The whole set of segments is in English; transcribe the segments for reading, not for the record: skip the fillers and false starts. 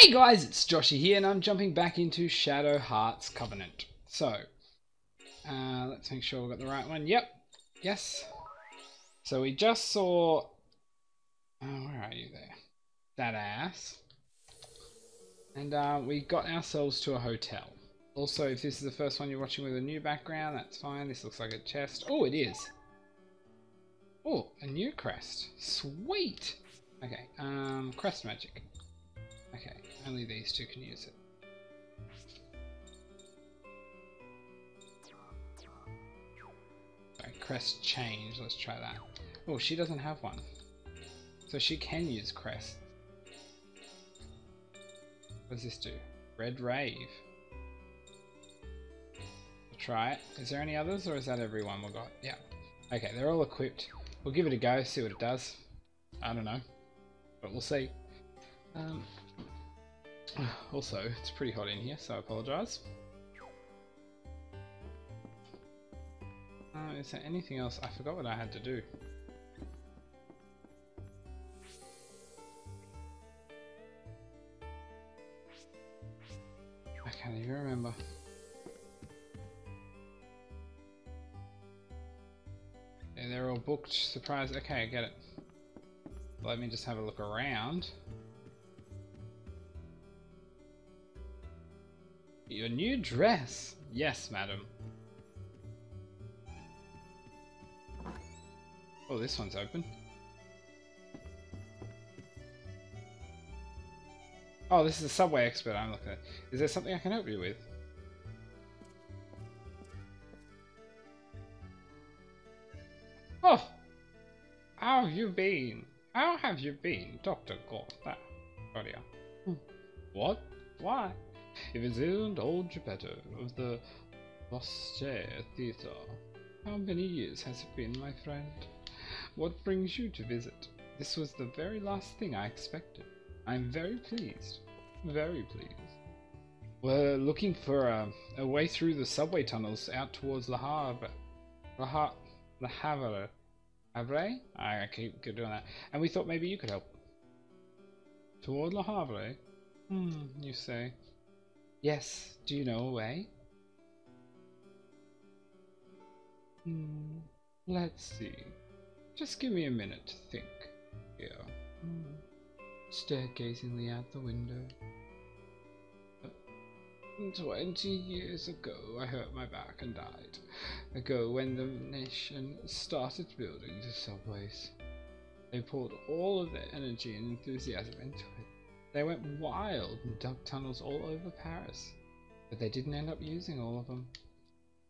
Hey guys, it's Joshy here and I'm jumping back into Shadow Hearts Covenant. So, let's make sure we've got the right one. Yep. Yes. So we just saw... Oh, where are you there? That ass. And we got ourselves to a hotel. Also, if this is the first one you're watching with a new background, that's fine. This looks like a chest. Oh, it is. Oh, a new crest. Sweet. Okay, crest magic. Okay, only these two can use it. Sorry, crest change, let's try that. Oh, she doesn't have one. So she can use crest. What does this do? Red Rave. We'll try it. Is there any others or is that every one we've got? Yeah. Okay, they're all equipped. We'll give it a go, see what it does. I don't know, but we'll see. Also, it's pretty hot in here, so I apologise. Is there anything else? I forgot what I had to do. I can't even remember. Yeah, they're all booked. Surprise. Okay, I get it. Let me just have a look around. Your new dress! Yes, madam. Oh, this one's open. Oh, this is a subway expert I'm looking at. Is there something I can help you with? Oh! How have you been? How have you been, Dr. Gorta? What? Why? It was old Geppetto of the Vostè Theatre. How many years has it been, my friend? What brings you to visit? This was the very last thing I expected. I'm very pleased. Very pleased. We're looking for a way through the subway tunnels out towards Le Havre. Le Havre. Havre? I keep doing that. And we thought maybe you could help. Toward Le Havre? Hmm, you say. Yes, do you know a way? Let's see. Just give me a minute to think. Here. Stargazingly out the window. 20 years ago, I hurt my back and died. Ago when the nation started building the subways. They poured all of their energy and enthusiasm into it. They went wild and dug tunnels all over Paris, but they didn't end up using all of them.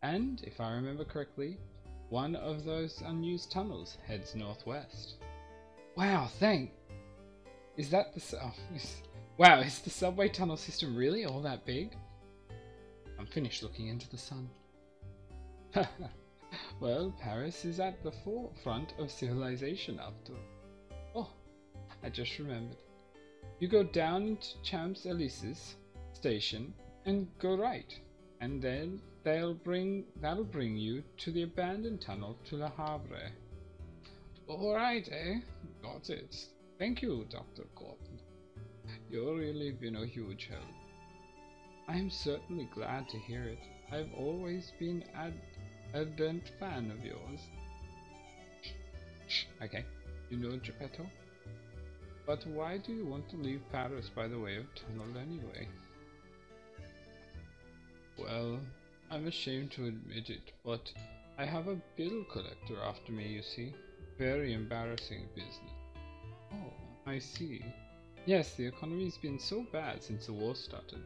And, if I remember correctly, one of those unused tunnels heads northwest. Wow, thank... Is that the... Oh, wow, is the subway tunnel system really all that big? I'm finished looking into the sun. Well, Paris is at the forefront of civilization after... Oh, I just remembered. You go down to Champs-Élysées station and go right, and then that'll bring you to the abandoned tunnel to Le Havre. All right, eh? Got it. Thank you, Dr. Corton. You've really been a huge help. I'm certainly glad to hear it. I've always been an ardent fan of yours. Okay, you know Geppetto? But why do you want to leave Paris by the way of tunnel anyway? Well, I'm ashamed to admit it, but I have a bill collector after me, you see. Very embarrassing business. Oh, I see. Yes, the economy's been so bad since the war started.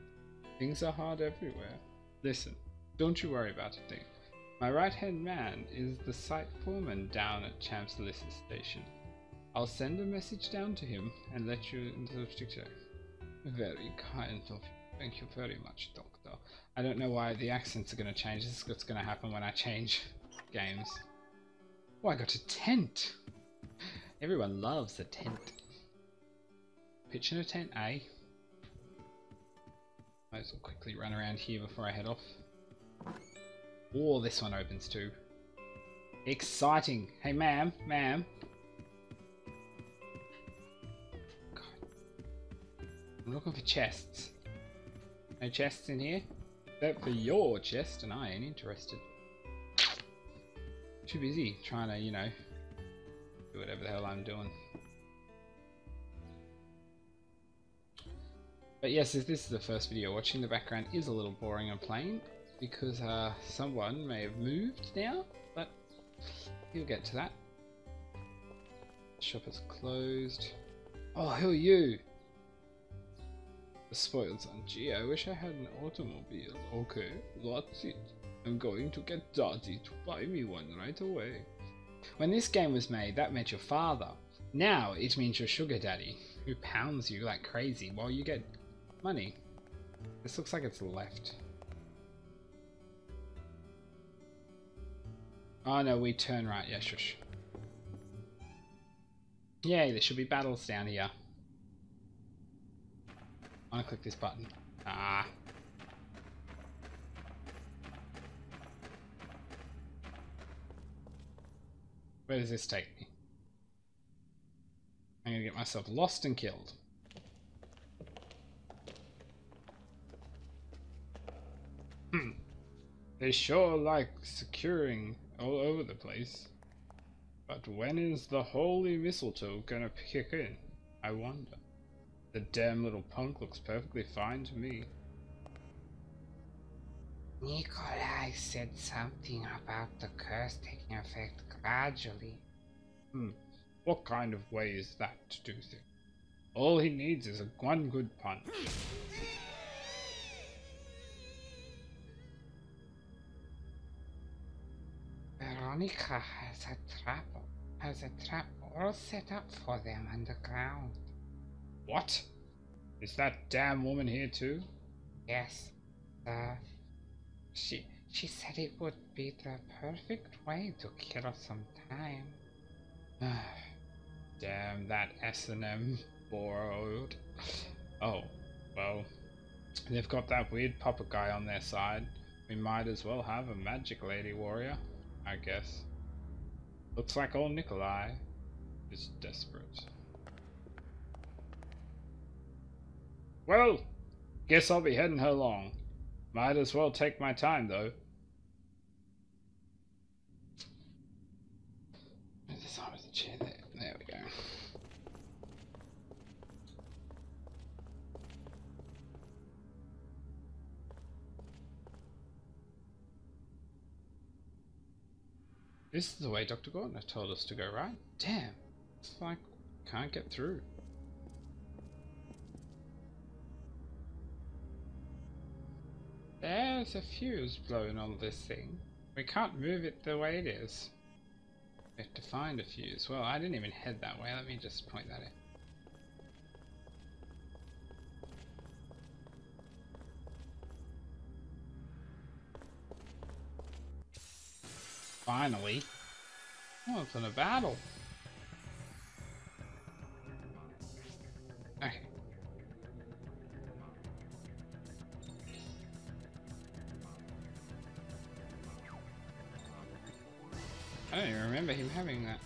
Things are hard everywhere. Listen, don't you worry about a thing. My right-hand man is the site foreman down at Champs-Élysées station. I'll send a message down to him and let you into the picture. Very kind of you. Thank you very much, Doctor. I don't know why the accents are going to change. This is what's going to happen when I change games. Oh, I got a tent. Everyone loves a tent. Pitching a tent, eh? Might as well quickly run around here before I head off. Oh, this one opens too. Exciting. Hey, ma'am, ma'am. I'm looking for chests. No chests in here? Except for your chest, and I ain't interested. Too busy trying to, you know, do whatever the hell I'm doing. But yes, if this is the first video watching, the background is a little boring and plain because someone may have moved now, but you'll get to that. Shop is closed. Oh, who are you? The spoiled son. Gee, I wish I had an automobile. Okay, that's it. I'm going to get Daddy to buy me one right away. When this game was made, that meant your father. Now it means your sugar daddy, who pounds you like crazy while you get money. This looks like it's left. Oh no, we turn right. Yeah, shush. Yay, there should be battles down here. I wanna click this button. Ah. Where does this take me? I'm gonna get myself lost and killed. Hmm. They sure like securing all over the place. But when is the holy mistletoe gonna kick in? I wonder. The damn little punk looks perfectly fine to me. Nikolai said something about the curse taking effect gradually. Hmm, what kind of way is that to do things? All he needs is one good punch. Veronica has a trap all set up for them underground. What? Is that damn woman here too? Yes, sir. She said it would be the perfect way to kill us some time. Damn that S&M board. Oh, well, they've got that weird puppet guy on their side. We might as well have a magic lady warrior, I guess. Looks like old Nikolai is desperate. Well, guess I'll be heading her along. Might as well take my time, though. There's the side of the chair there. There we go. This is the way Dr. Gordon told us to go, right? Damn. It's like we can't get through. There's a fuse blown on this thing. We can't move it the way it is. We have to find a fuse. Well, I didn't even head that way. Let me just point that in. Finally. Oh, it's in a battle. Okay. I don't even remember him having that.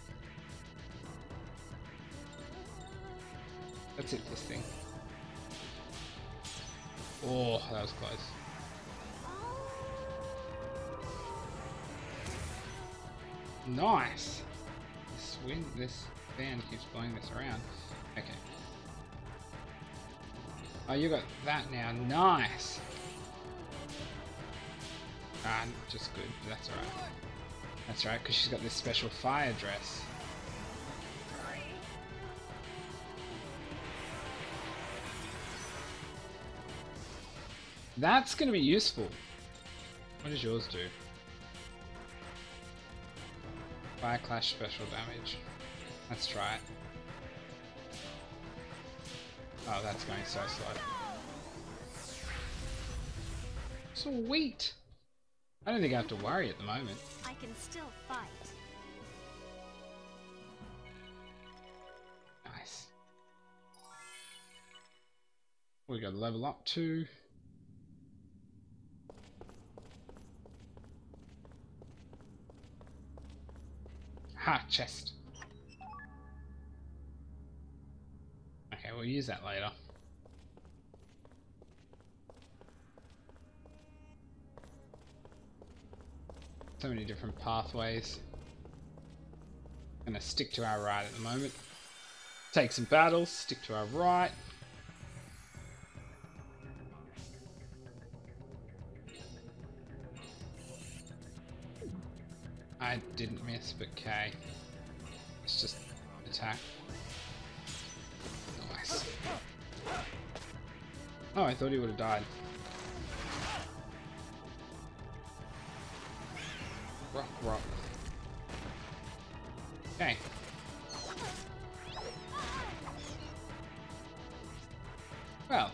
That's it, this thing. Oh, that was close. Nice! This wind, this fan keeps blowing this around. Okay. Oh, you got that now. Nice! Ah, just good. That's alright. That's right, because she's got this special fire dress. That's going to be useful. What does yours do? Fire clash special damage. Let's try it. Oh, that's going so slow. Sweet! I don't think I have to worry at the moment. Can still fight. Nice. We got to level up too. Ha! Chest. Okay, we'll use that later. So many different pathways. I'm gonna stick to our right at the moment. Take some battles, stick to our right. I didn't miss, but K. Let's just attack. Nice. Oh, I thought he would have died. Rock, rock. Okay. Well.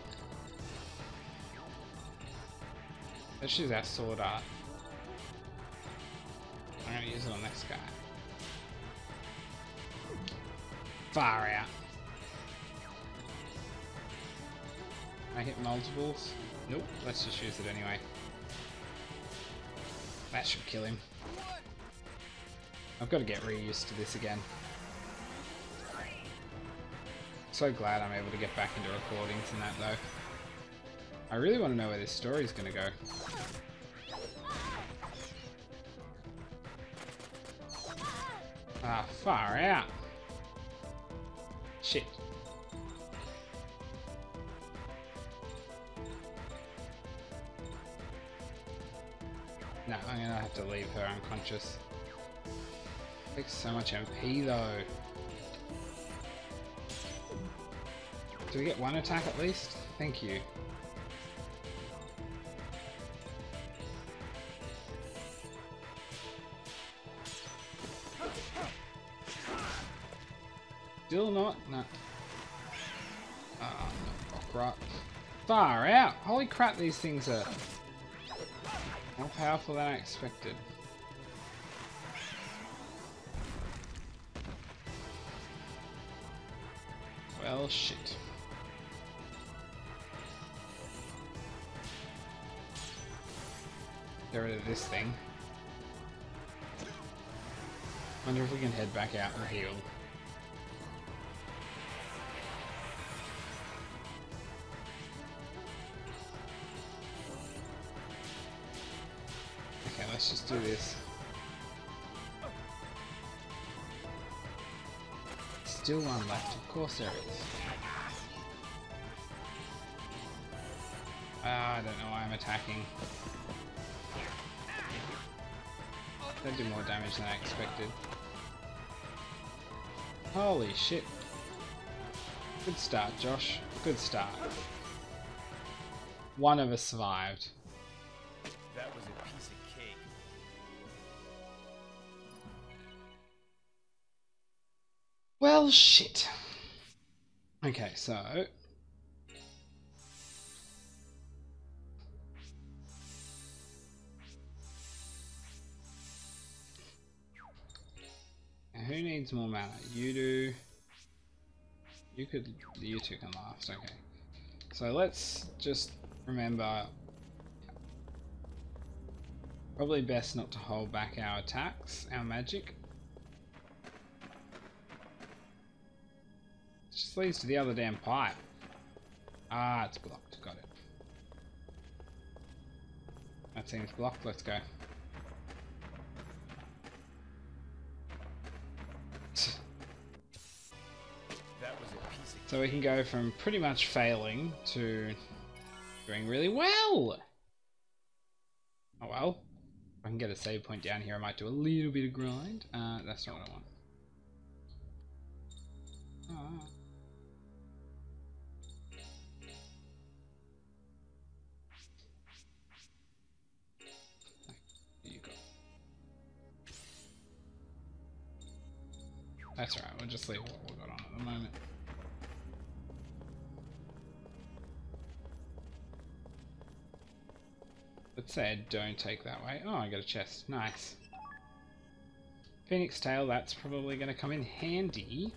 Let's use our sword art. I'm gonna use it on this guy. Far out. I hit multiples. Nope. Let's just use it anyway. That should kill him. I've got to get reused to this again. So glad I'm able to get back into recordings and that though. I really want to know where this story's gonna go. Ah, far out. Shit. No, I'm gonna have to leave her unconscious. Takes so much MP though. Do we get one attack at least? Thank you. Still not? No. Ah, rock, rock. Far out! Holy crap, these things are more powerful than I expected. Well, shit. Get rid of this thing. Wonder if we can head back out and heal. Okay, let's just do this. Still one left, of course there is. I don't know why I'm attacking. That did more damage than I expected. Holy shit. Good start, Josh. Good start. One of us survived. That was a piece of cake. Well, shit. Okay, so who needs more mana? You do. You two can last. Okay. So let's just remember. Probably best not to hold back our attacks, our magic. It just leads to the other damn pipe. Ah, it's blocked. Got it. That seems blocked. Let's go. So we can go from pretty much failing to doing really well. Oh well. If I can get a save point down here, I might do a little bit of grind. That's not what I want. Oh. There you go. That's alright, we'll just leave what we've got on at the moment. Let's say I don't take that way. Oh, I got a chest. Nice. Phoenix tail, that's probably going to come in handy.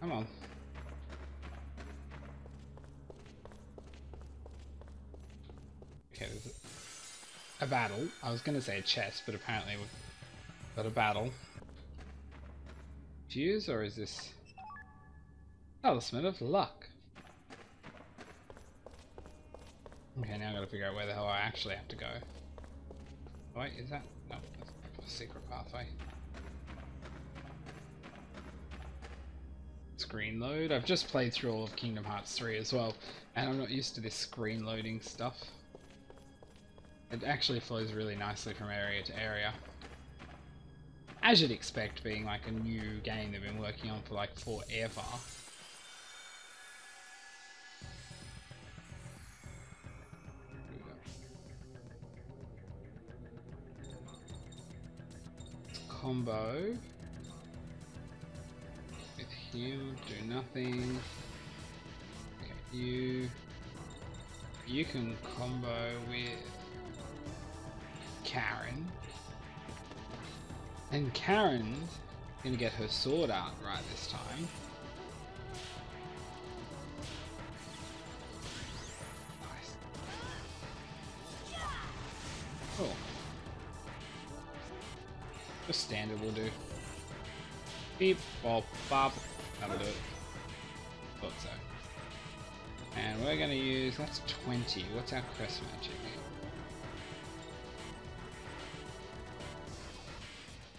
Come on. Okay, there's a battle. I was going to say a chest, but apparently we've got a battle. Fuse, or is this... Talisman of Luck. Okay, now I've got to figure out where the hell I actually have to go. Oh, wait, is that? No, that's a secret pathway. Screen load. I've just played through all of Kingdom Hearts 3 as well, and I'm not used to this screen loading stuff. It actually flows really nicely from area to area. As you'd expect, being like a new game they've been working on for like forever. Combo with him, do nothing. Okay, you can combo with Karin, and Karin's gonna get her sword out right this time. Nice. Cool. Just standard will do. Beep, bop, bop. That'll do it. Thought so. And we're going to use... that's 20. What's our crest magic?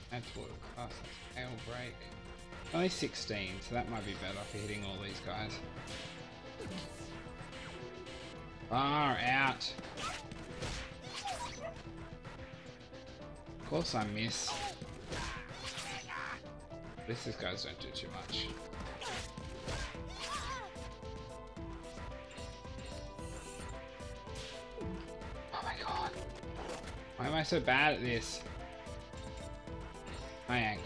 That's what class is. Tail break. Only 16, so that might be better for hitting all these guys. Far out! Of course I miss. At least these guys don't do too much. Oh my god. Why am I so bad at this? My angle.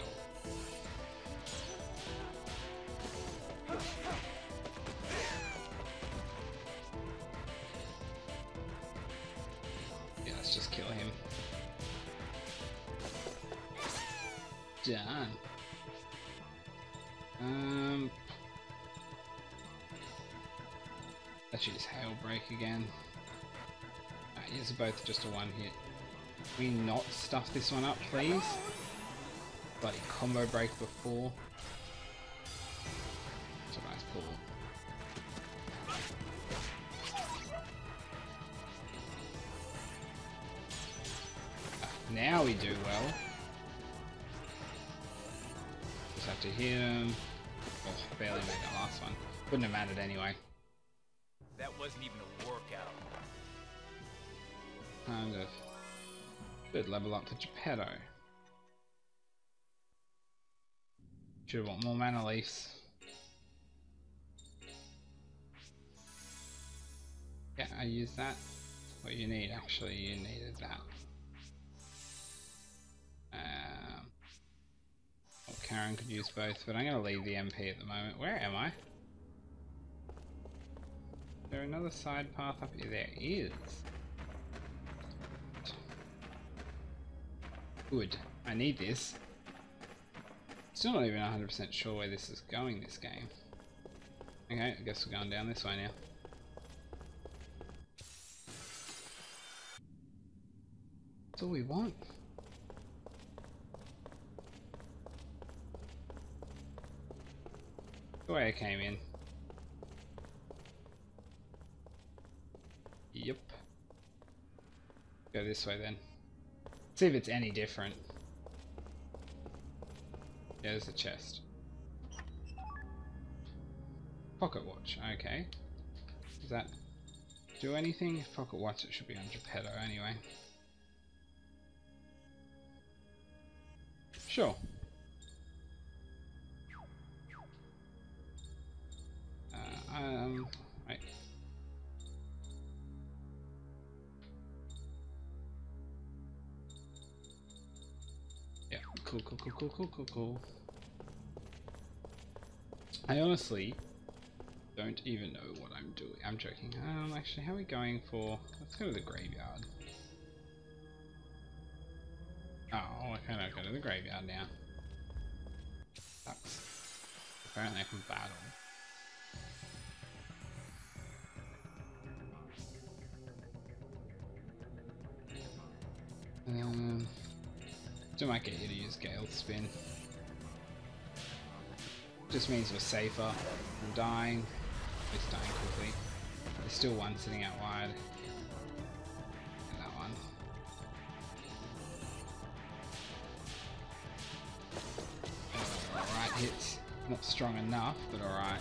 Yeah, let's just kill him. Done. Let's use Hailbreak again. These are both just a one hit. Can we not stuff this one up, please? Bloody combo break before. That's a nice pull. Now we do well. Have to hit him. Oh, barely made that last one. Wouldn't have mattered anyway. That wasn't even a workout. Kind of. Should level up to Geppetto. Should want more mana leaves. Yeah, I used that. What you need, actually, you needed that. Karin could use both, but I'm going to leave the MP at the moment. Where am I? Is there another side path up here? There is. Good. I need this. Still not even 100% sure where this is going, this game. Okay, I guess we're going down this way now. That's all we want. The way I came in. Yep. Go this way then. See if it's any different. Yeah, there's a chest. Pocket watch, okay. Does that do anything? If pocket watch, it should be on Geppetto anyway. Sure. Right. Yeah, cool. I honestly don't even know what I'm doing. I'm joking. Actually, how are we going for... let's go to the graveyard. Oh, I cannot go to the graveyard now. Sucks. Apparently I can battle. Still might get you to use Gale Spin. Just means we're safer from dying. It's dying quickly. There's still one sitting out wide. hits. Not strong enough, but alright.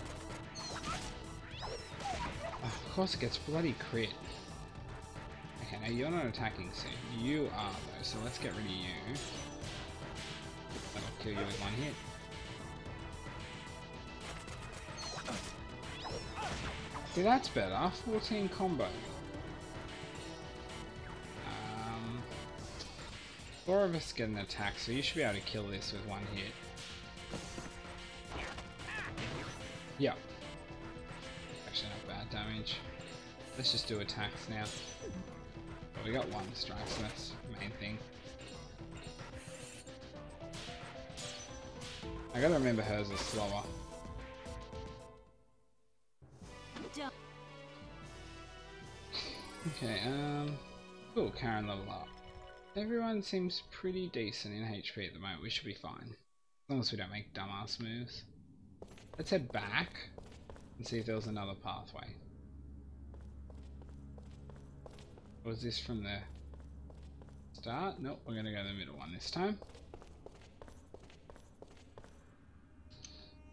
Of course it gets bloody crit. Okay, now you're not attacking soon. You are though, so let's get rid of you. That'll kill you in one hit. See, that's better. 14 combo. 4 of us get an attack, so you should be able to kill this with one hit. Yep. Actually, not bad damage. Let's just do attacks now. Well, we got one strike, so that's the main thing. I gotta remember hers is slower. Okay, cool, Karin level up. Everyone seems pretty decent in HP at the moment, we should be fine. As long as we don't make dumbass moves. Let's head back and see if there was another pathway. Was this from the start? Nope, we're gonna go to the middle one this time.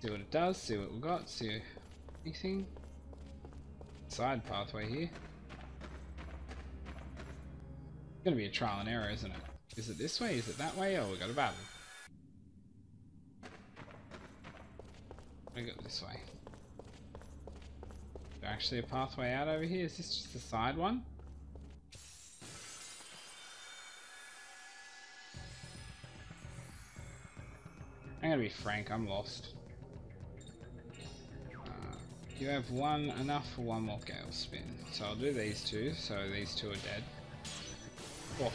See what it does, see what we got, see anything. Side pathway here. It's gonna be a trial and error, isn't it? Is it this way? Is it that way? Oh, we got a battle. I go this way. Is there actually a pathway out over here? Is this just the side one? I'm gonna be frank, I'm lost. You have one enough for one more gale spin. So I'll do these two, so these two are dead. Oh.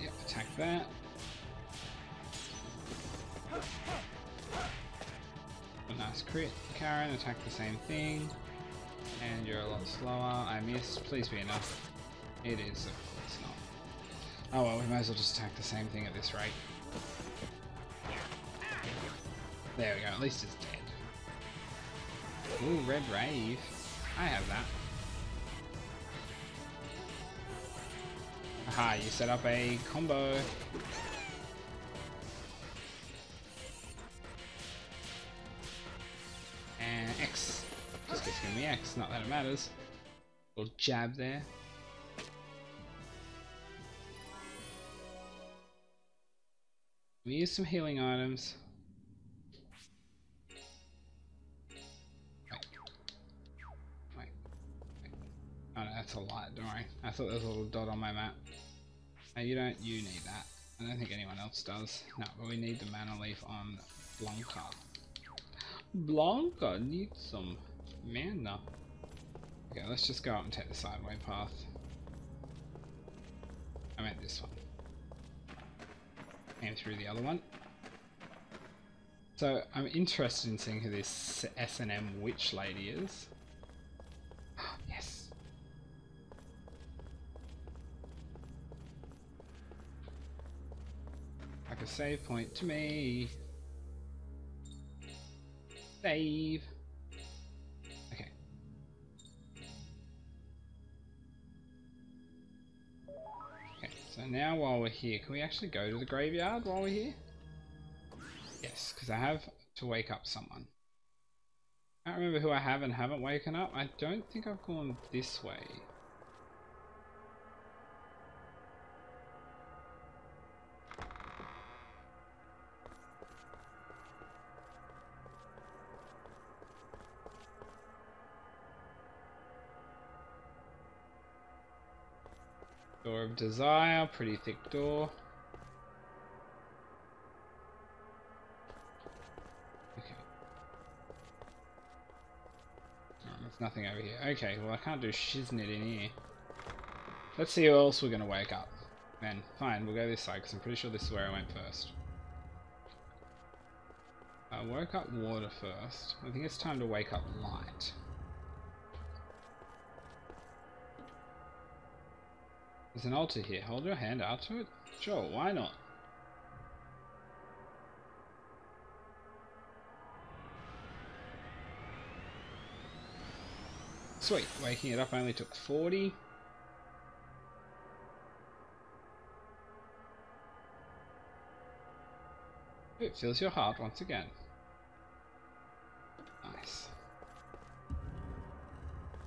Yep, attack that. A nice crit. Karin, attack the same thing. And you're a lot slower. I missed. Please be enough. It is, of course not. Oh well, we might as well just attack the same thing at this rate. There we go, at least it's dead. Ooh, Red Rave. I have that. Aha, you set up a combo. And X. Just gets giving me X, not that it matters. Little jab there. We use some healing items. A light, don't worry. I thought there was a little dot on my map. No, you don't. You need that. I don't think anyone else does. No, but we need the mana leaf on Blanca. Blanca needs some mana. Okay, let's just go up and take the sideway path. I meant this one. Came through the other one. So, I'm interested in seeing who this S&M witch lady is. Yes. A save point to me. Save. Okay. Okay, so now while we're here, can we actually go to the graveyard while we're here? Yes, because I have to wake up someone. I can't remember who I have and haven't woken up. I don't think I've gone this way. Door of Desire, pretty thick door. Okay. Oh, there's nothing over here. Okay, well I can't do shiznit in here. Let's see who else we're going to wake up. Then, fine, we'll go this side because I'm pretty sure this is where I went first. I woke up Water first. I think it's time to wake up Light. There's an altar here. Hold your hand out to it? Sure, why not? Sweet, waking it up only took 40. It fills your heart once again. Nice.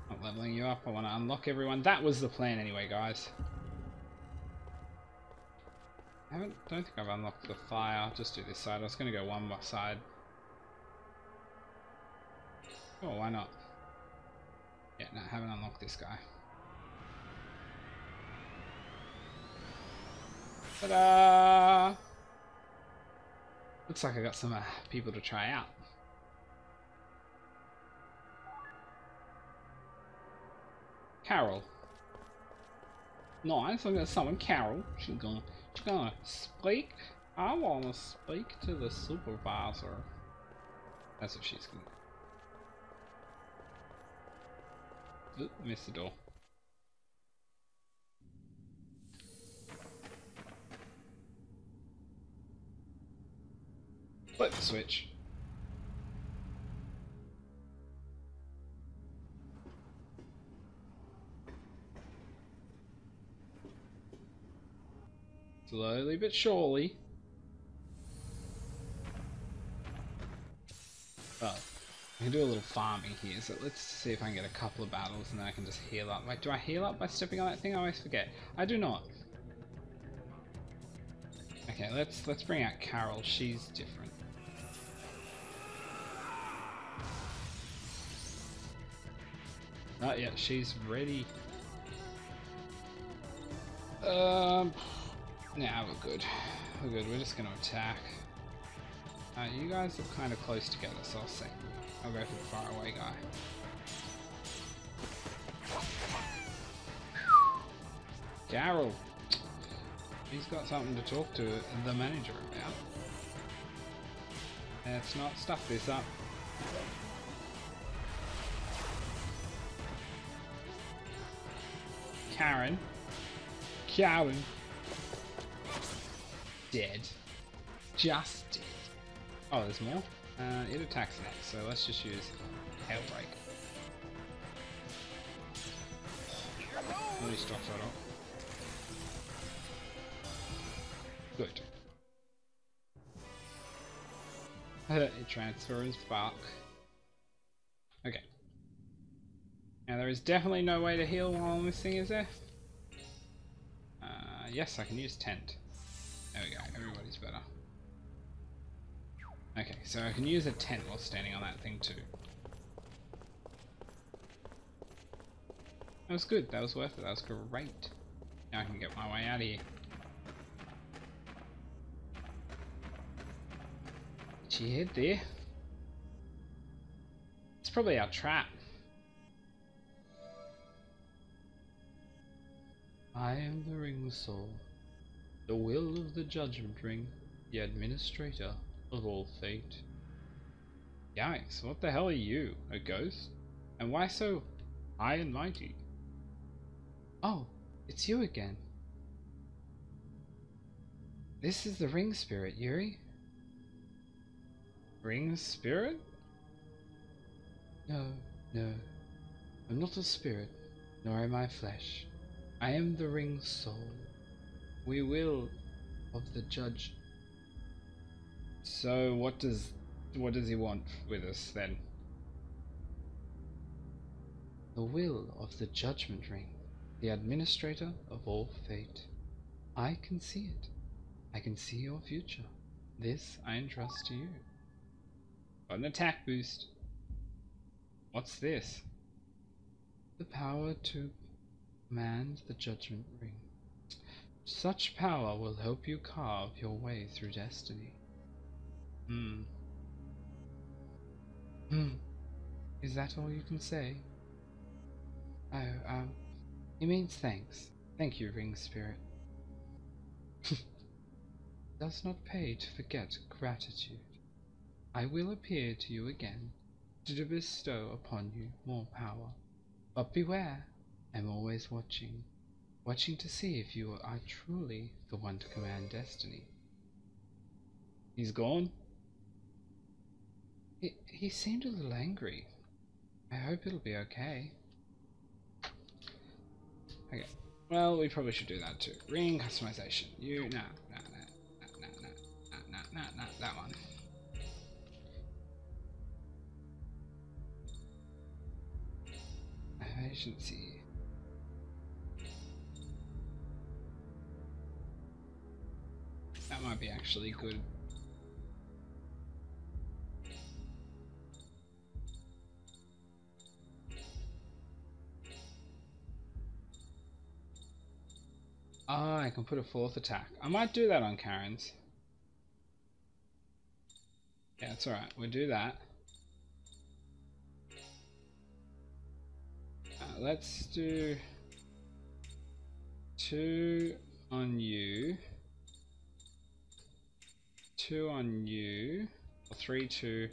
Not leveling you up, I want to unlock everyone. That was the plan anyway, guys. I don't think I've unlocked the fire. I'll just do this side. I was going to go one more side. Oh, why not? Yeah, no, I haven't unlocked this guy. Ta-da! Looks like I got some people to try out. Carol. Nice, I've got someone, Carol. She's gonna speak. I wanna speak to the supervisor. That's what she's gonna do. Oop, missed the door. Flip the switch. Slowly but surely. Well, I can do a little farming here, so let's see if I can get a couple of battles and then I can just heal up. Like, do I heal up by stepping on that thing? I always forget. I do not. Okay, let's bring out Carol. She's different. Oh, yeah, she's ready. Nah, we're good. We're good. We're just gonna attack. You guys are kind of close together, so I'll see. I'll go for the far away guy. Carol. He's got something to talk to the manager about. Let's not stuff this up. Karin. Karin. Dead. Just dead. Oh, there's more? It attacks next, so let's just use Outbreak. Let me stop that off. Good. It transfers back. Okay. Now there is definitely no way to heal while this thing is there. Yes, I can use tent. There we go, everybody's better. Okay, so I can use a tent while standing on that thing too. That was good, that was worth it, that was great. Now I can get my way out of here. She hid there. It's probably our trap. I am the ring soul, the will of the judgment ring, the administrator of all fate. Yikes, what the hell are you, a ghost? And why so high and mighty? Oh, it's you again. This is the ring spirit, Yuri. Ring spirit? No, no. I'm not a spirit, nor am I flesh. I am the ring soul. We will of the judge. So what does he want with us then? The will of the judgment ring, the administrator of all fate. I can see it. I can see your future. This I entrust to you. Got an attack boost. What's this? The power to command the judgment ring. Such power will help you carve your way through destiny. Is that all you can say? Oh, he means thanks. Thank you, Ring Spirit. Does not pay to forget gratitude. I will appear to you again, to bestow upon you more power. But beware, I'm always watching. Watching to see if you are truly the one to command destiny. He's gone? He seemed a little angry. I hope it'll be okay. Okay, well, we probably should do that too. Ring customization. You, no, no, no, no, no, no, no, No, not that one. Agency. That might be actually good. Oh, I can put a fourth attack. I might do that on Karin's. Yeah, that's alright. We'll do that. Let's do 2 on you. 2 on you. Or 3, 2.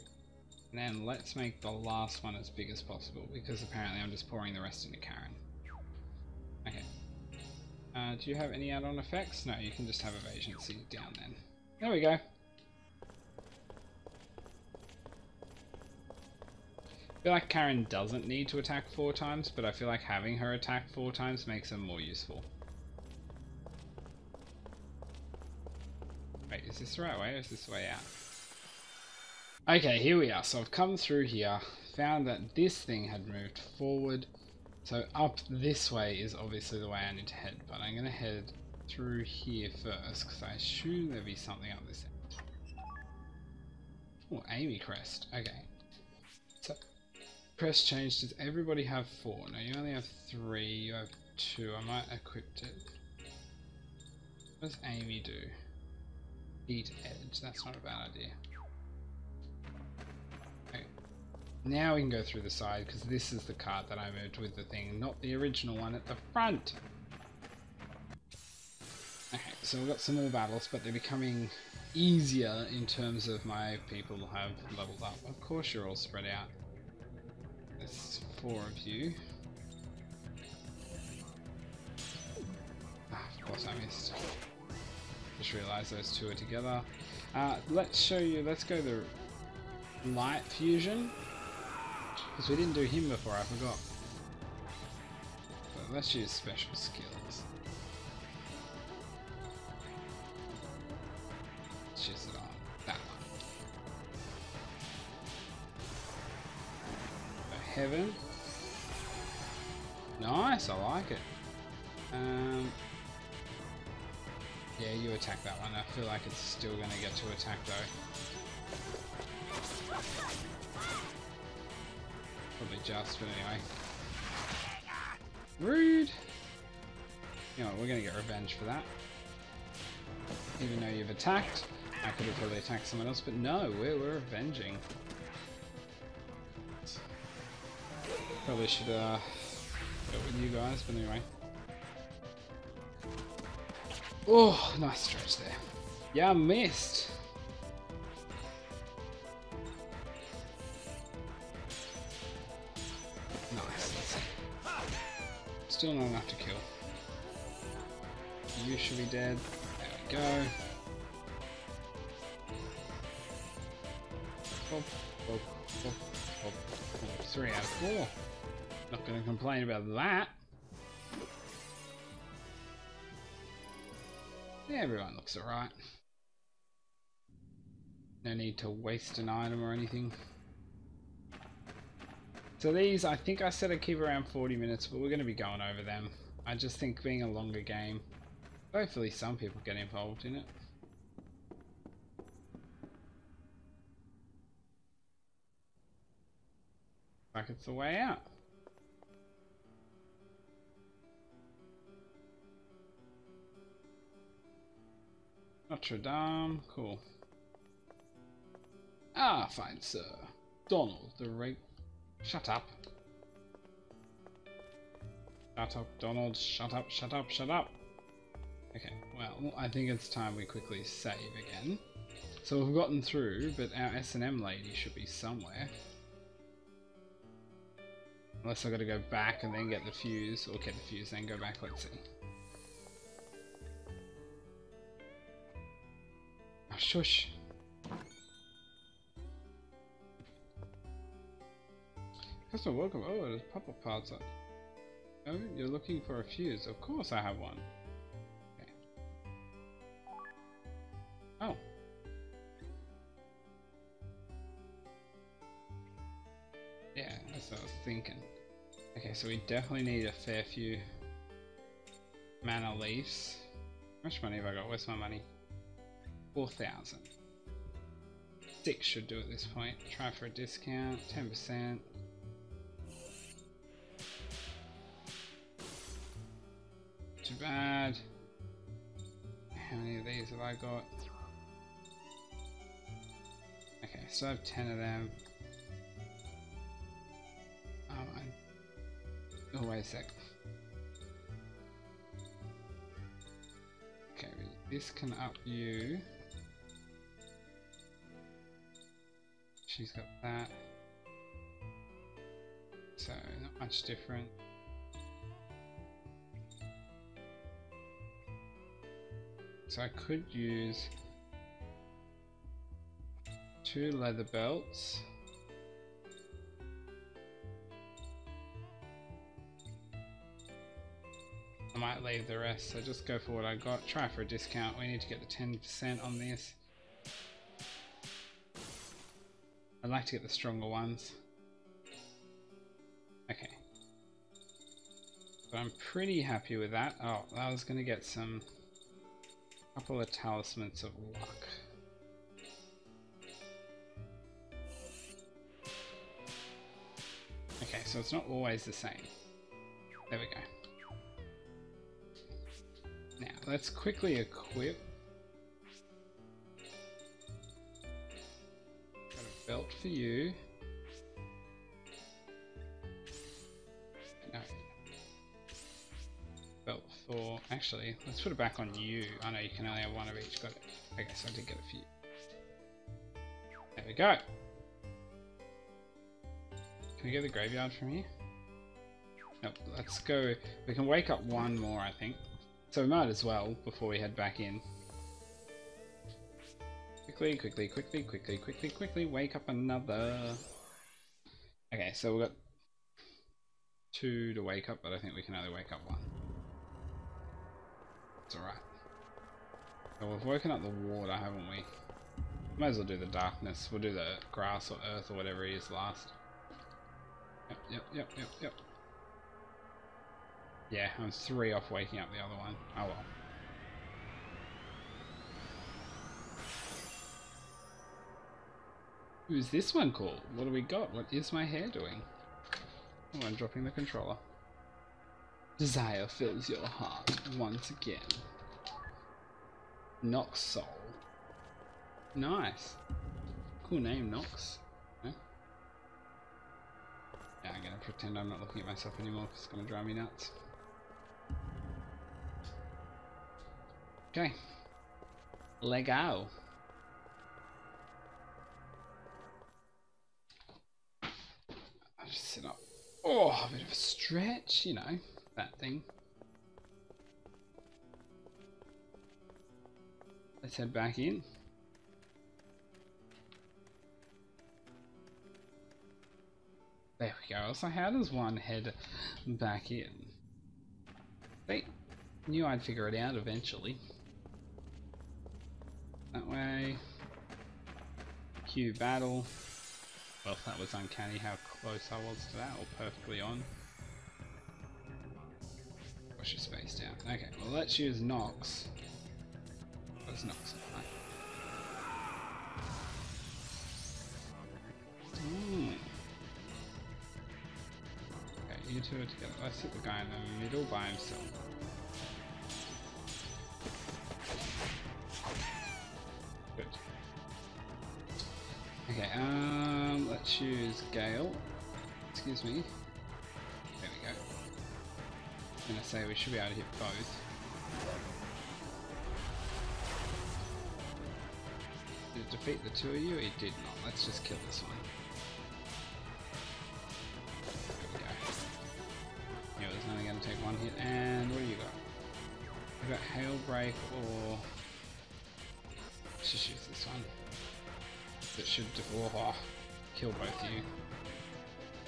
And then let's make the last one as big as possible, because apparently I'm just pouring the rest into Karin. Okay. Do you have any add-on effects? No, you can just have evasion down then. There we go. I feel like Karin doesn't need to attack 4 times, but I feel like having her attack 4 times makes her more useful. Wait, is this the right way or is this the way out? Okay, here we are. So I've come through here, found that this thing had moved forward. So up this way is obviously the way I need to head, but I'm going to head through here first, because I assume there'll be something up this end. Oh, Amy crest. Okay. So, crest change. Does everybody have 4? No, you only have 3. You have 2. I might equip it. What does Amy do? Heat edge. That's not a bad idea. Now we can go through the side, because this is the cart that I moved with the thing, not the original one at the front. Okay, so we've got some more battles, but they're becoming easier in terms of my people have leveled up. Of course you're all spread out. There's 4 of you. Ah, of course I missed. Just realised those 2 are together. Let's show you, let's go the light fusion. Because we didn't do him before, I forgot. But let's use special skills. Let's use it on that one. So heaven. Nice, I like it. Yeah, you attack that one. I feel like it's still going to get to attack though. Probably just, but anyway. Rude! You know what, we're gonna get revenge for that. Even though you've attacked, I could have probably attacked someone else, but no, we're avenging. Probably should go with you guys, but anyway. Oh, nice stretch there. Yeah, I missed! Still not enough to kill. You should be dead. There we go. Bop, bop, bop, bop, bop. 3 out of 4. Not going to complain about that. Yeah, everyone looks alright. No need to waste an item or anything. So these, I think I said I keep around 40 minutes, but we're going to be going over them. I just think being a longer game, hopefully some people get involved in it. Like it's the way out. Notre Dame, cool. Ah, fine, sir. Donald, the right... Shut up. Shut up, Donald. Shut up, shut up, shut up. Okay, well, I think it's time we quickly save again. So we've gotten through, but our S&M lady should be somewhere. Unless I've got to go back and then get the fuse, or get the fuse then go back, let's see. Oh, shush. Customer welcome. Oh, there's pop-up parts up. Oh, you're looking for a fuse. Of course I have one. Okay. Oh. that's what I was thinking. Okay, so we definitely need a fair few mana leaves. How much money have I got? Where's my money? 4,000. 6 should do at this point. Try for a discount, 10%. Too bad. How many of these have I got? Okay, so I have 10 of them. Oh, wait a sec. Okay, this can up you. She's got that. So, not much different. So I could use 2 leather belts. I might leave the rest, so just go for what I got. Try for a discount. We need to get the 10% on this. I'd like to get the stronger ones. Okay. But I'm pretty happy with that. Oh, I was going to get some... couple of talismans of luck. Okay, so it's not always the same. There we go. Now, let's quickly equip. Got a belt for you. Or actually, let's put it back on you. I know you can only have one of each, got it. Okay, so I did get a few. There we go. Can we get the graveyard from here? Nope, let's go. We can wake up one more, I think. So we might as well, before we head back in. Quickly, quickly, quickly, quickly, quickly, quickly, wake up another. Okay, so we've got 2 to wake up, but I think we can only wake up one. Alright. So we've woken up the water, haven't we? Might as well do the darkness. We'll do the grass or earth or whatever it is last. Yep, yep, yep, yep, yep. Yeah, I'm 3 off waking up the other one. Oh well. Who's this one called? What do we got? What is my hair doing? Oh, I'm dropping the controller. Desire fills your heart once again. Nox Soul. Nice. Cool name, Nox. Yeah. Yeah, I'm gonna pretend I'm not looking at myself anymore because it's gonna drive me nuts. Okay. Lego. I'll just sit up. Oh, a bit of a stretch, you know. That thing. Let's head back in. There we go. So how does one head back in? They knew I'd figure it out eventually. That way. Q battle. Well, that was uncanny how close I was to that, or perfectly on. Your space down. Okay, well let's use Nox. What's Nox like? Okay, you two are together. Let's hit the guy in the middle by himself. Good. Okay, let's use Gale. Excuse me. There we go. I'm gonna say we should be able to hit both. Did it defeat the 2 of you? It did not. Let's just kill this one. There we go. Yeah, there's only gonna take one hit. And what do you got? We've got Hailbreak or... let's just use this one. It should... oh, kill both of you.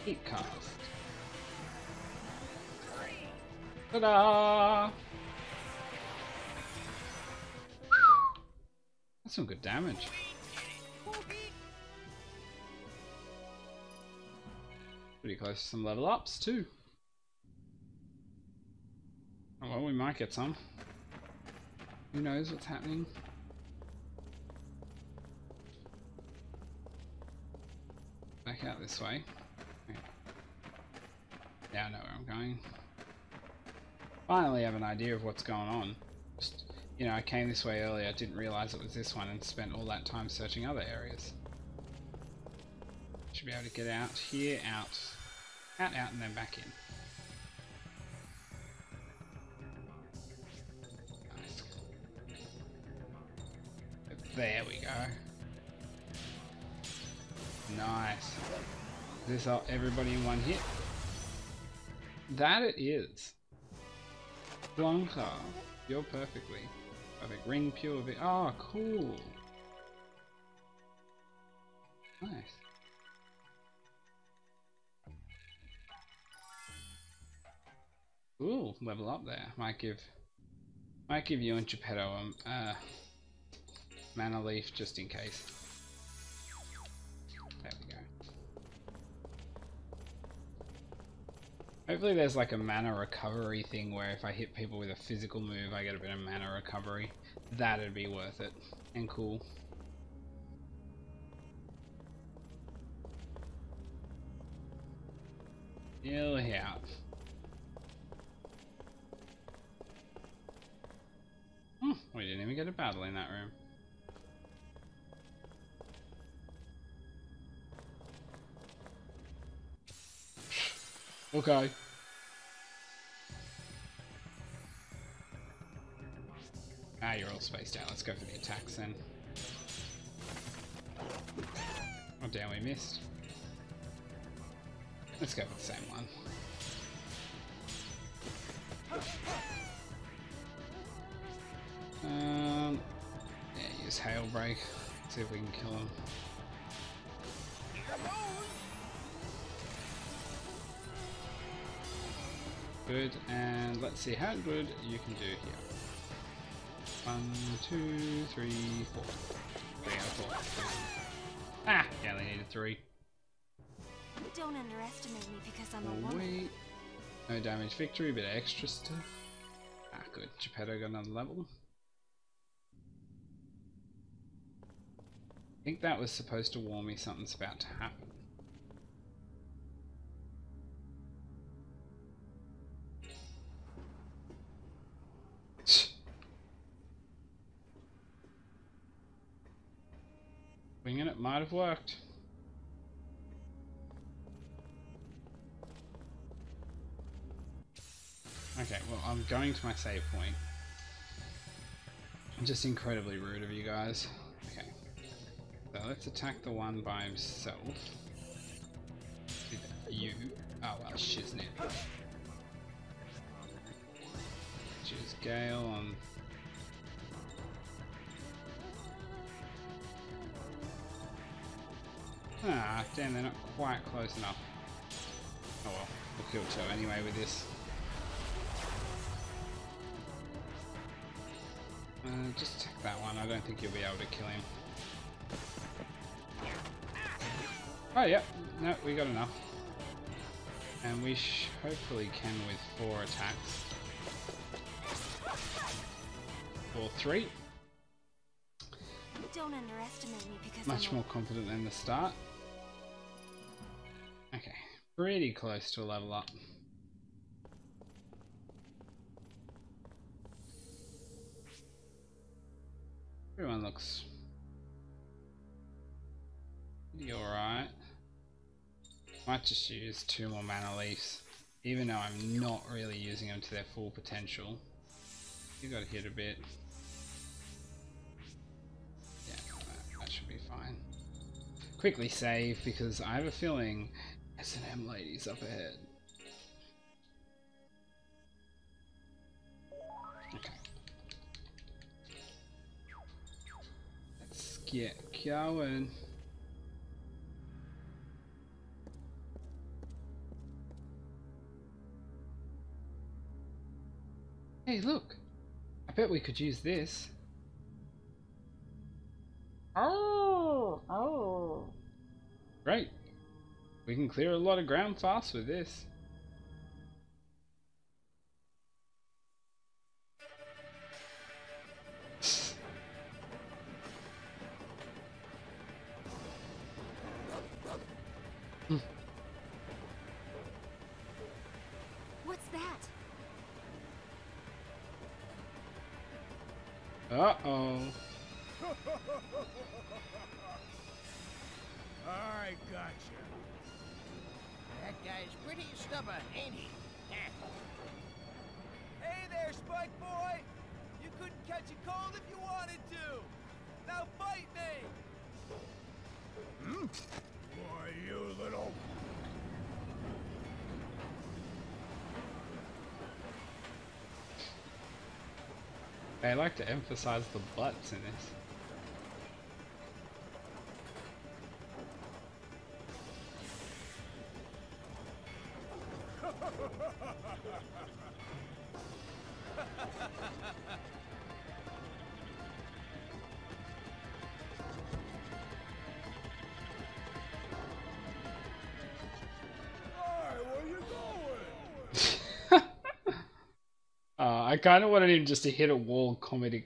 Heat cast. Ta-da! That's some good damage. Pretty close to some level ups too. Oh well, we might get some. Who knows what's happening? Back out this way. Okay. Now I know where I'm going. Finally have an idea of what's going on. Just, you know, I came this way earlier, didn't realise it was this one and spent all that time searching other areas. Should be able to get out here, out and then back in. Nice. There we go. Nice. Is this all, everybody in one hit? That it is. Blanca, you're perfect. Ring pure bit. Oh, cool. Nice. Ooh, level up there. Might give you and Geppetto a mana leaf just in case. There we go. Hopefully there's like a mana recovery thing where if I hit people with a physical move I get a bit of mana recovery. That'd be worth it. And cool. Ill out. We didn't even get a battle in that room. Okay. Ah, you're all spaced out. Let's go for the attacks then. Oh, damn, we missed. Let's go for the same one. Yeah, use Hailbreak. See if we can kill him. Good, and let's see how good you can do here. 1, 2, 3, 4. 3 out of 4. Ah! Yeah, they needed 3. Don't underestimate me because I'm a woman. No damage victory, but extra stuff. Ah, good. Geppetto got another level. I think that was supposed to warn me something's about to happen. Winging it might have worked. Okay, well, I'm going to my save point. Just incredibly rude of you guys. Okay, so let's attack the one by himself. You. Oh, well, shiznit. Choose Gale on. Ah, damn, they're not quite close enough. Oh well, we'll kill two anyway with this. Just attack that one, I don't think you'll be able to kill him. Oh yep, yeah. No, we got enough. And we hopefully can with 4 attacks. Or 3. Don't underestimate me because much more confident than the start. Okay, pretty close to a level up. Everyone looks pretty alright. Might just use 2 more mana leaves, even though I'm not really using them to their full potential. You got hit a bit. Yeah, that should be fine. Quickly save because I have a feeling S&M ladies up ahead. Get going. Hey, look! I bet we could use this. Oh! Oh! Great! We can clear a lot of ground fast with this. What's that? Uh-oh. I gotcha. That guy's pretty stubborn, ain't he? Hey there, Spike Boy! You couldn't catch a cold if you wanted to! Now fight me! Hmm? Boy, you little... I like to emphasize the butts in this. I kind of wanted him just to hit a wall comedically.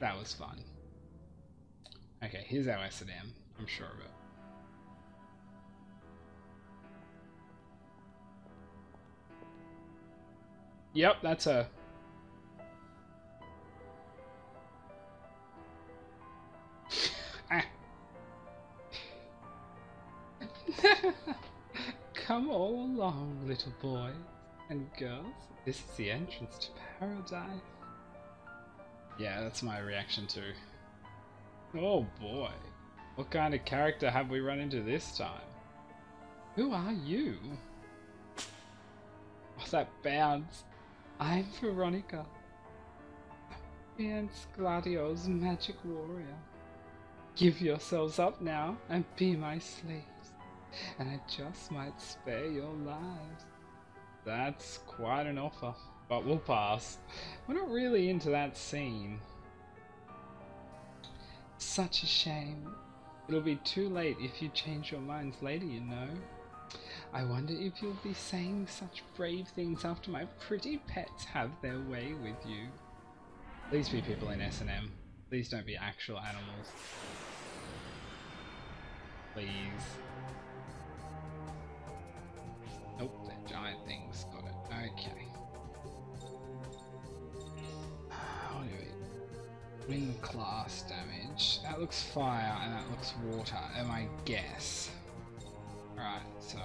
That was fun. Okay, here's our S&M. I'm sure of it. Yep, that's her. Come all along, little boy. And girls, this is the entrance to paradise. Yeah, that's my reaction too. Oh boy, what kind of character have we run into this time? Who are you? What's that bounce? I'm Veronica, Fiance Gladio's magic warrior. Give yourselves up now and be my slaves, and I just might spare your lives. That's quite an offer, but we'll pass. We're not really into that scene. Such a shame. It'll be too late if you change your minds later, you know. I wonder if you'll be saying such brave things after my pretty pets have their way with you. Please be people in S&M. Please don't be actual animals. Please. Nope, that giant thing's got it. Okay. What do we... Wind class damage. That looks fire and that looks water, am I guess. Alright, so...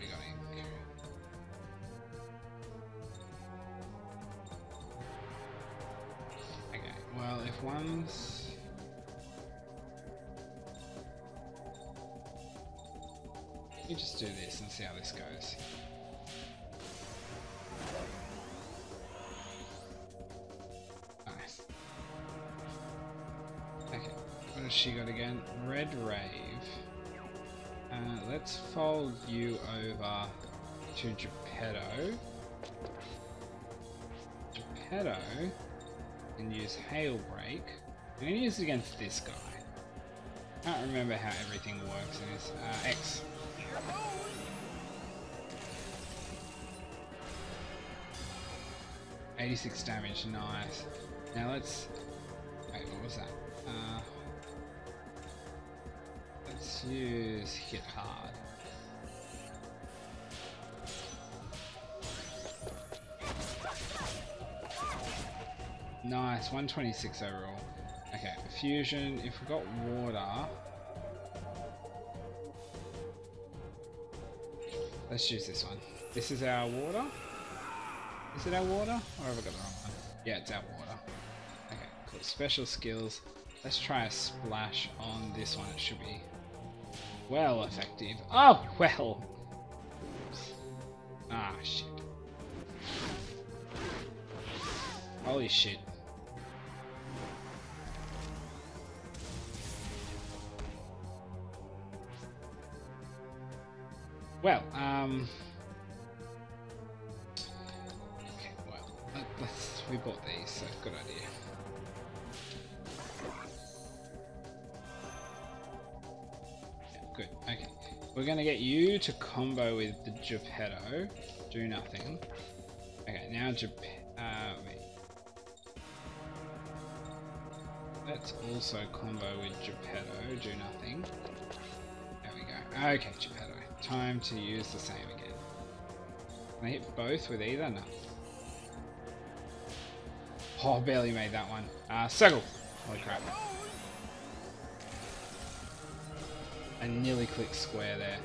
we got ink. Okay, well if one's... you just do this and see how this goes. Nice. Okay, what has she got again? Red Rave. Let's fold you over to Geppetto. Geppetto can use Hail Break. I'm going to use it against this guy. I can't remember how everything works in this. X. ...86 damage, nice. Now let's... wait, what was that? Let's use Hit Hard. Nice, 126 overall. Okay, Fusion, if we got Water... let's use this one. This is our water? Is it our water? Or have I got the wrong one? Yeah, it's our water. Okay, cool. Special skills. Let's try a splash on this one. It should be well effective. Oh, well! Ah, shit. Holy shit. Well, okay, well, we bought these, so good idea. Good, okay. We're gonna get you to combo with the Geppetto. Do nothing. Okay, now wait. Let's also combo with Geppetto. Do nothing. There we go. Okay, Geppetto. Time to use the same again. Can I hit both with either? No. Oh, barely made that one. Circle. Holy crap. I nearly clicked square there.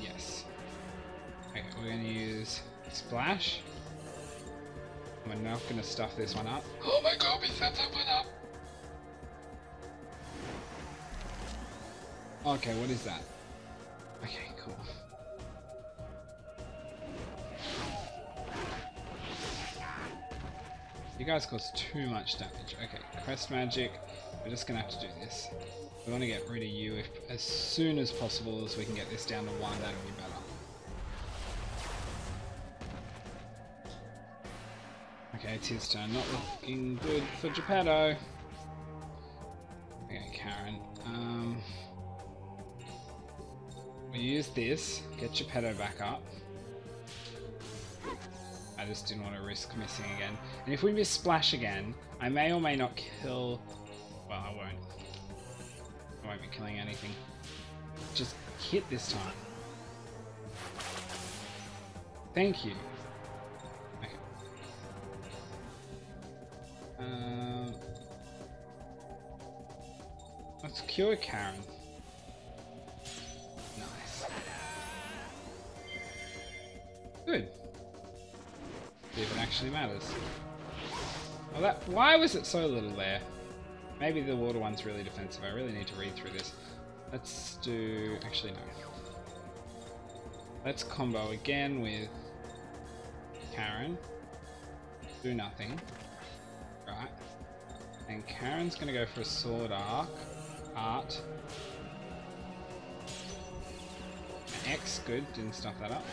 Yes. Okay, we're going to use Splash. We're not going to stuff this one up. Oh my god, we stuffed that one up! Okay, what is that? Okay, cool. You guys cause too much damage. Okay, Crest Magic. We're just going to have to do this. We want to get rid of you as soon as possible as we can get this down to one. That'll be better. Okay, it's his turn. Not looking good for Geppetto. Okay, Karin. We'll use this. Get Geppetto back up. I just didn't want to risk missing again. And if we miss Splash again, I may or may not kill... Well, I won't. I won't be killing anything. Just hit this time. Thank you. Let's cure Karin. Nice. Good. See if it actually matters. Well, that, why was it so little there? Maybe the water one's really defensive. I really need to read through this. Let's do... Actually, no. Let's combo again with Karin. Do nothing. Right. And Karen's gonna go for a sword art. An X, good, didn't stuff that up.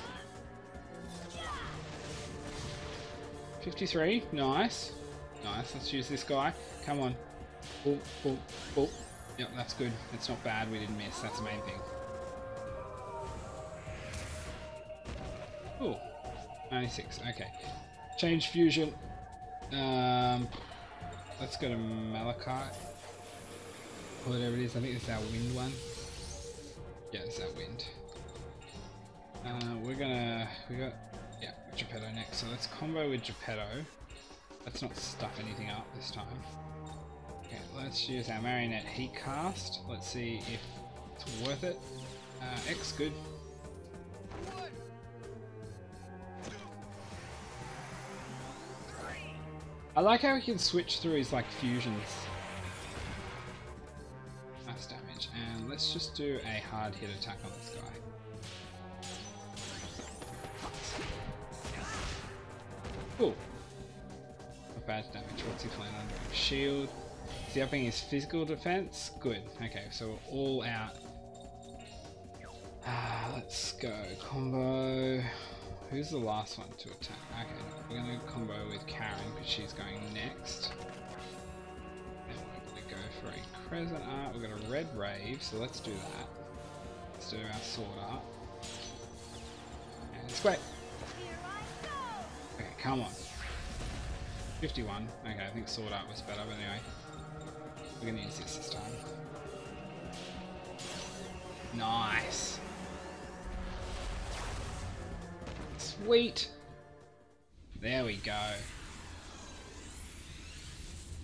53, nice. Nice, let's use this guy. Come on. Boop, boop, boop. Yep, that's good. It's not bad, we didn't miss, that's the main thing. Ooh, 96, okay. Change fusion. Let's go to Malachite. Whatever it is, I think it's our wind one. Yeah, it's our wind. We got yeah, Geppetto next, so let's combo with Geppetto. Let's not stuff anything up this time. Okay, let's use our Marionette Heat Cast. Let's see if it's worth it. X, good. I like how he can switch through his, like, fusions. Nice damage. And let's just do a hard hit attack on this guy. Cool. Not bad damage. What's he flying under? Shield. Is he upping his physical defense? Good. Okay, so we're all out. Let's go. Combo... Who's the last one to attack? Okay, we're going to combo with Karin because she's going next. And we're going to go for a Crescent Art. We've got a Red Rave, so let's do that. Let's do our Sword Art. And square! Okay, come on. 51. Okay, I think Sword Art was better, but anyway. We're going to use this time. Nice! Sweet! There we go.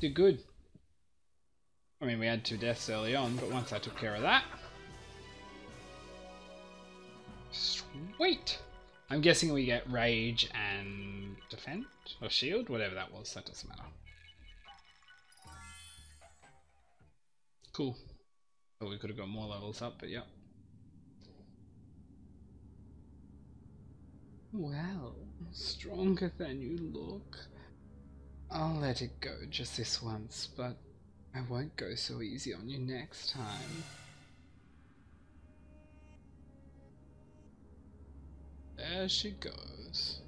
Did good. I mean, we had two deaths early on, but once I took care of that... Sweet! I'm guessing we get Rage and Defend? Or Shield? Whatever that was, that doesn't matter. Cool. Oh, we could have got more levels up, but yep. Well, stronger than you look. I'll let it go just this once, but I won't go so easy on you next time. There she goes.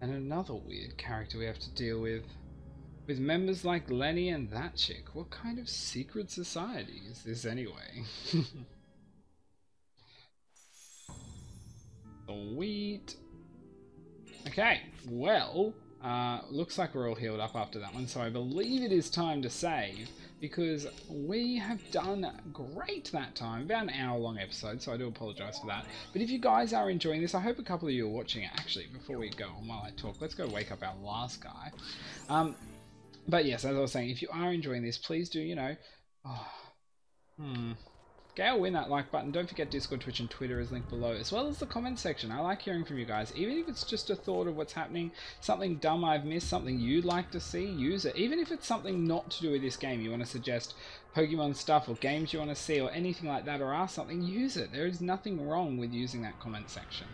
And another weird character we have to deal with. with members like Lenny and that chick. What kind of secret society is this anyway? Sweet. Okay, well, looks like we're all healed up after that one, so I believe it is time to save, because we have done great that time. About an hour-long episode, so I do apologise for that. But if you guys are enjoying this, I hope a couple of you are watching it. Actually, before we go on while I talk, let's go wake up our last guy. But yes, as I was saying, if you are enjoying this, please do, you know... Gail, win that like button. Don't forget Discord, Twitch and Twitter is linked below, as well as the comment section. I like hearing from you guys, even if it's just a thought of what's happening, something dumb I've missed, something you'd like to see, use it. Even if it's something not to do with this game, you want to suggest Pokemon stuff or games you want to see or anything like that, or ask something, use it. There is nothing wrong with using that comment section.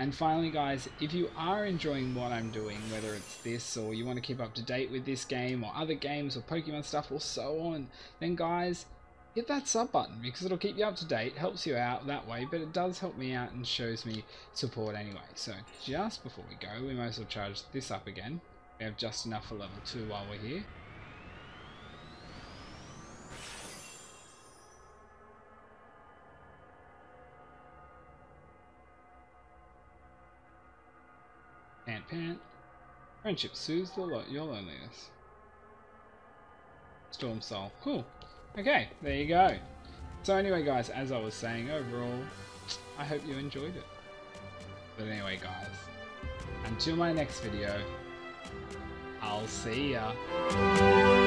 And finally guys, if you are enjoying what I'm doing, whether it's this or you want to keep up to date with this game or other games or Pokemon stuff or so on, then guys, hit that sub button, because it'll keep you up to date, helps you out that way, but it does help me out and shows me support anyway. So just before we go, we might as well charge this up again. We have just enough for level 2 while we're here. Pant. Friendship soothes the lot, your loneliness. Storm Soul. Cool. Okay, there you go. So anyway guys, as I was saying, overall, I hope you enjoyed it. But anyway guys, until my next video, I'll see ya.